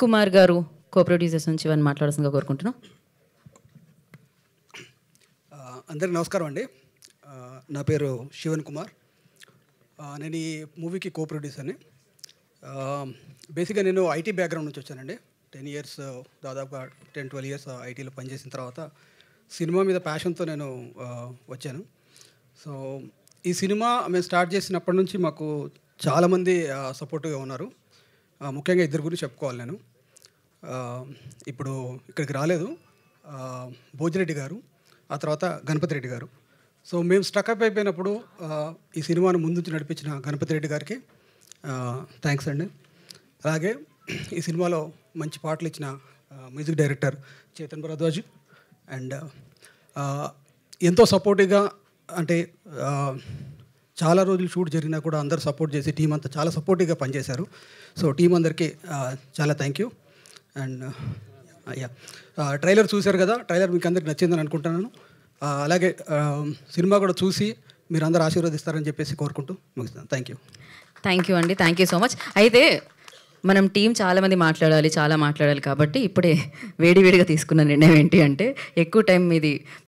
कुमार गारू को-प्रोड्यूसर्स नुंची वान माट्लाडसंगा कोरुकुंटुन्ना अंदरिकी नमस्कारम अंडी ना पेरु शिवन कुमार नेनु ई मूवीकी को-प्रोड्यूसर नि बेसिकली नेनु आईटी बैकग्राउंड नुंची वच्चानंडी 10 इयर्स दादापुगा 10 12 इयर्स आईटी लो पनि चेसिन तर्वात सिनेमा मीद पैशन तो नेनु वच्चानु सो ई सिनेमा मेमु स्टार्ट चेसिनप्पटि नुंची माकु चाला मंदी सपोर्ट गा उन्नारु ముఖ్యంగా ఇద్దరు గురించి చెప్పుకోవాలి నేను ఇప్పుడు ఇక్కడికి రాలేదు భోజరెడ్డి గారు ఆ తర్వాత గణపతి రెడ్డి గారు సో మేము స్టక్ అప్ అయిపోయినప్పుడు ఈ సినిమాను ముందుకు నడిపించిన గణపతి రెడ్డి గారికి థాంక్స్ అండి అలాగే ఈ సినిమాలో మంచి పాటలు ఇచ్చిన music director Chaitan Bharadwaj and ఎంతో సపోర్టివ్ గా అంటే చాలా రోజులు షూట్ జరిగినా కూడా అందరూ సపోర్ట్ చేసి టీం అంతా చాలా సపోర్టివ్ గా పని చేశారు సో టీం అందరికి చాలా థాంక్యూ అండ్ యా ట్రైలర్ చూశారు కదా ట్రైలర్ మీకు అందరికి నచ్చిందని అనుకుంటున్నాను అలాగే సినిమా కూడా చూసి మీరందరూ ఆశీర్వదిస్తారని చెప్పేసి కోరుకుంటూ ముగిస్తాను థాంక్యూ థాంక్యూ అండి థాంక్యూ సో మచ్ అయితే మనం టీం చాలా మంది మాట్లాడాలి కాబట్టి ఇప్పుడే వేడివేడిగా తీసుకున్న నిర్ణయం ఏంటి అంటే ఎక్కువ టైం ఇది